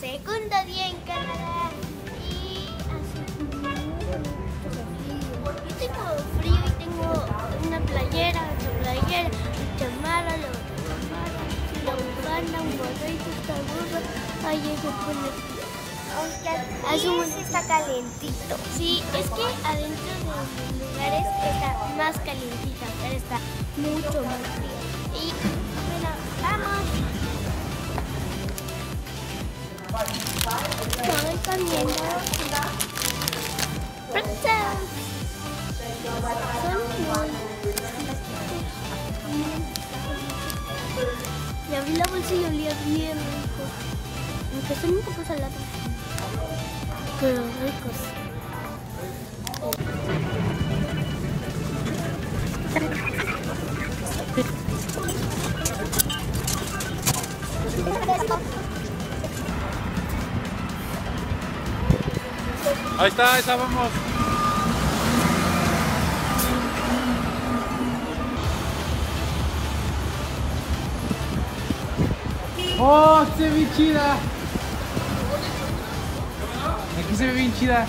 Segundo día en Canadá y hace estoy como frío y tengo una playera, mi chamarra, la bufanda, un gorrito, esta gorra, ahí se pone frío. Hace un momento está calentito. Sí, es que adentro de los lugares está más calentita, pero está mucho más frío. Y bueno, vamos. Estoy comiendo pretzels. Le abrí la bolsa y olía bien rico. Aunque son un poco salados. Pero ricos. Ahí está, vamos. ¡Oh, se ve bien chida! Aquí se ve bien chida.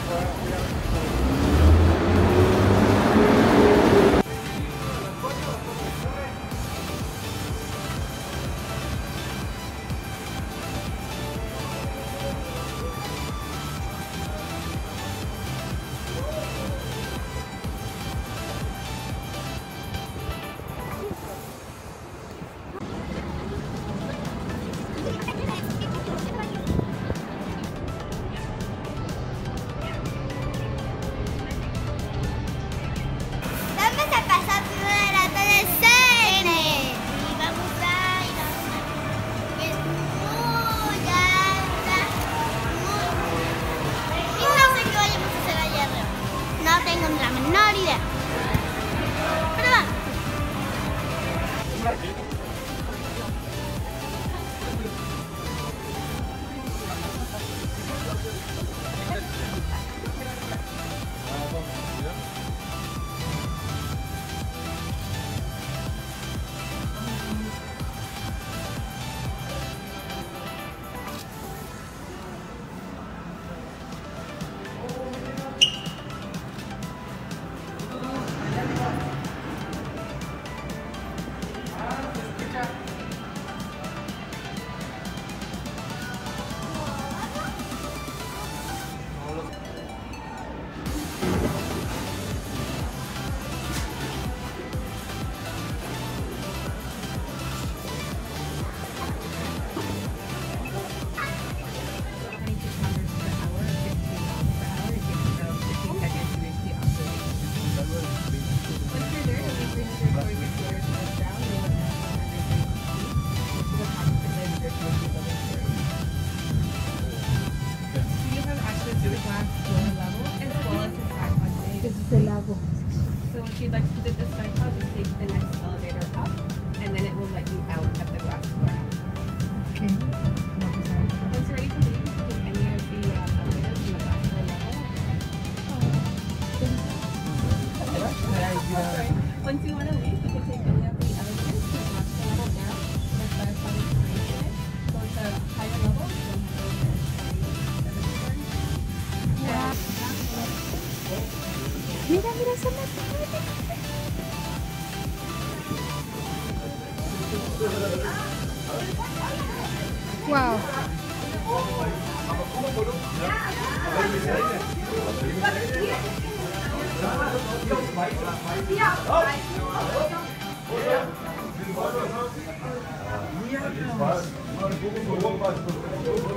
Wow.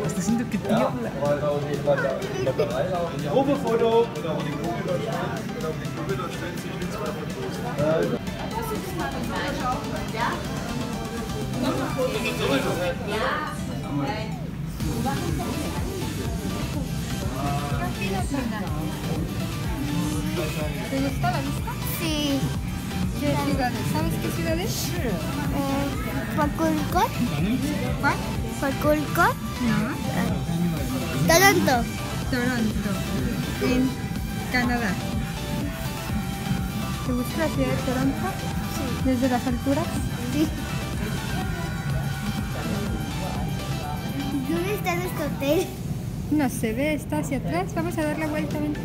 Hasta siento que tiembla. Gruppenfoto. ¿Te gusta la vista? Sí. ¿Qué ciudades? ¿Sabes qué ciudades? Sí. Faculcot. ¿Cuál? Faculcot. No. Toronto. Toronto. En Canadá. ¿Te gusta la ciudad de Toronto? Sí. ¿Desde las alturas? Sí. Yo he estado hotel. No se ve, está hacia atrás. Vamos a dar la vuelta, vente.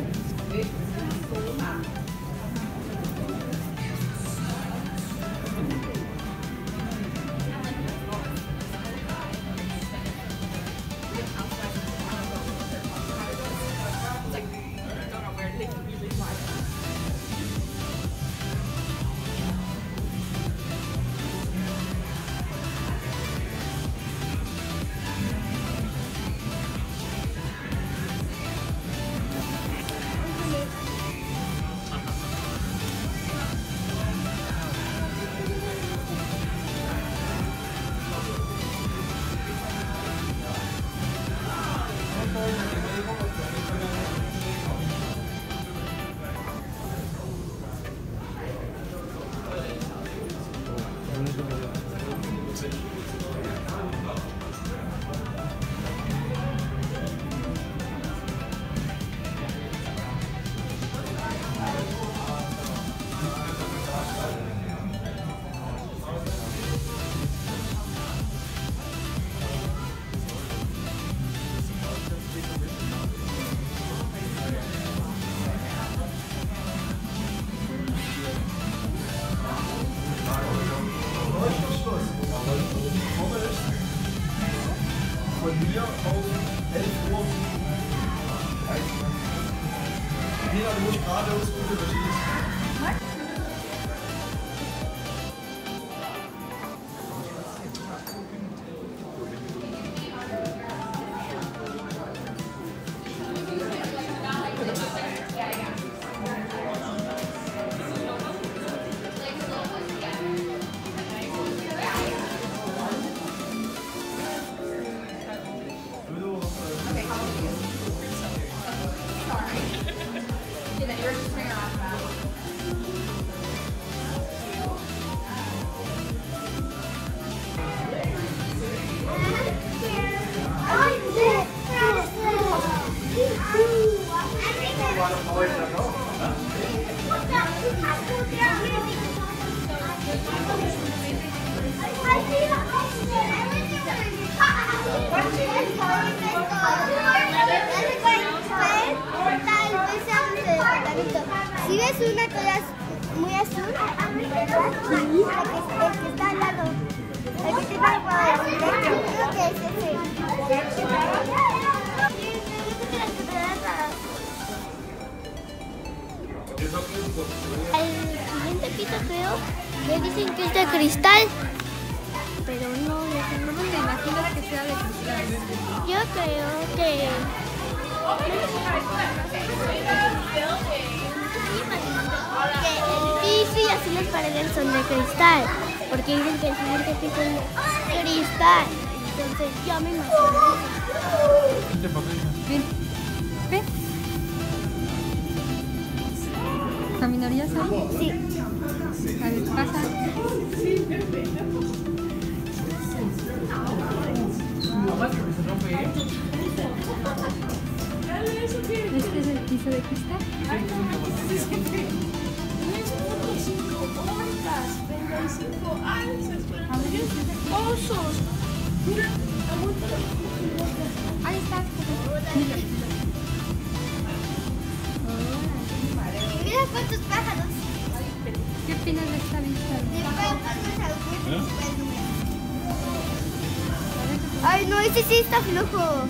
Si ves una que es muy azul, el que está al lado, el que te va a poder decir, creo que es ese. El siguiente pito creo que dicen que es de cristal, pero no me imagino que sea de cristal. Yo creo que... Sí, así las paredes son de cristal, porque dicen que el siguiente piso es cristal. Entonces yo me imagino. Ven, ven. ¿Caminarías ahí? Sí. A ver, pasa. Sí, perfecto. Este es el piso de cristal. ¡Osos! Mira, ahí está. Mira cuántos pájaros. ¿Qué opinas de esta vista? Ay, no, ese sí está flojo.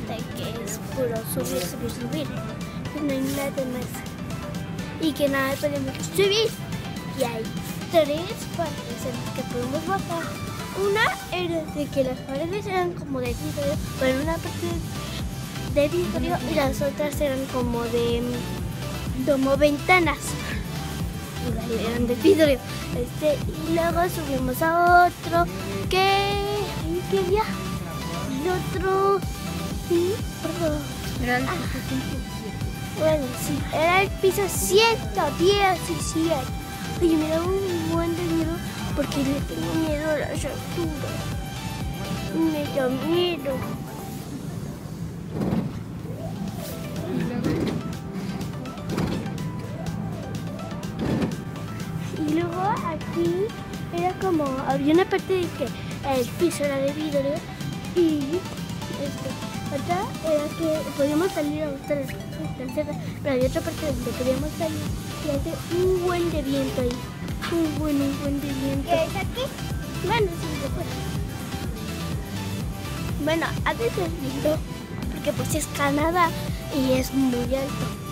parte, que es puro subir, subir, subir. Que no hay nada más. Y que nada podemos subir. Y hay tres partes en las que podemos bajar. Una era de que las paredes eran como de vidrio, bueno, una parte de vidrio y las otras eran como de ventanas. Eran de vidrio. Y luego subimos a otro que había. Y otro. ¿Sí? Perdón. Bueno, sí, era el piso 117. Oye, me daba un buen de miedo porque le tengo miedo a las alturas. Me da miedo. Y luego aquí era como, había una parte de que el piso era de vidrio y otra era que podíamos salir a buscar la tercera, pero había otra parte donde podíamos salir y hace un buen de viento ahí, un buen de viento. ¿Qué es aquí? Bueno, sí, después. Bueno, a veces viento, porque pues es Canadá y es muy alto.